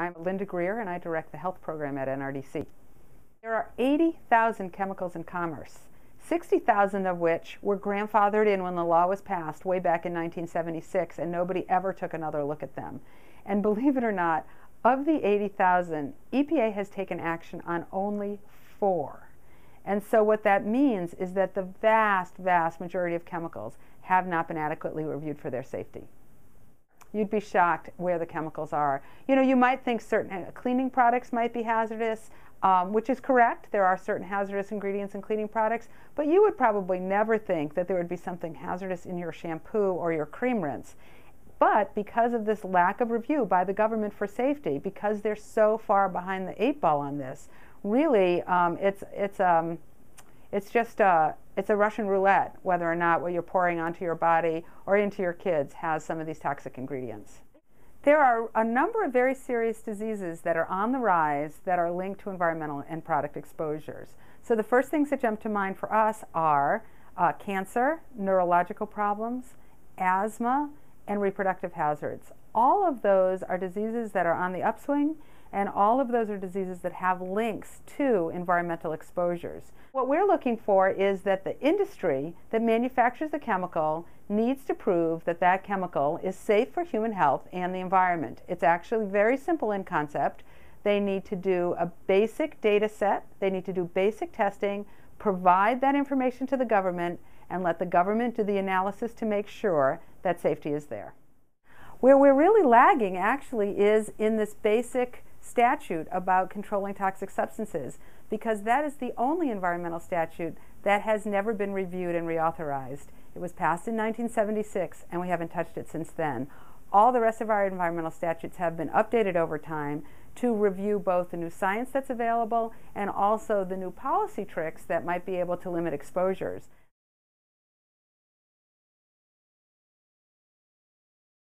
I'm Linda Greer, and I direct the health program at NRDC. There are 80,000 chemicals in commerce, 60,000 of which were grandfathered in when the law was passed way back in 1976, and nobody ever took another look at them. And believe it or not, of the 80,000, EPA has taken action on only 4. And so what that means is that the vast, vast majority of chemicals have not been adequately reviewed for their safety. You'd be shocked where the chemicals are. You know, you might think certain cleaning products might be hazardous, which is correct. There are certain hazardous ingredients in cleaning products, but you would probably never think that there would be something hazardous in your shampoo or your cream rinse. But because of this lack of review by the government for safety, because they're so far behind the 8-ball on this, really, it's a Russian roulette whether or not what you're pouring onto your body or into your kids has some of these toxic ingredients. There are a number of very serious diseases that are on the rise that are linked to environmental and product exposures. So the first things that jump to mind for us are cancer, neurological problems, asthma, and reproductive hazards. All of those are diseases that are on the upswing, and all of those are diseases that have links to environmental exposures. What we're looking for is that the industry that manufactures the chemical needs to prove that that chemical is safe for human health and the environment. It's actually very simple in concept. They need to do a basic data set, they need to do basic testing, provide that information to the government, and let the government do the analysis to make sure that safety is there. Where we're really lagging actually is in this basic statute about controlling toxic substances, because that is the only environmental statute that has never been reviewed and reauthorized. It was passed in 1976, and we haven't touched it since then. All the rest of our environmental statutes have been updated over time to review both the new science that's available and also the new policy tricks that might be able to limit exposures.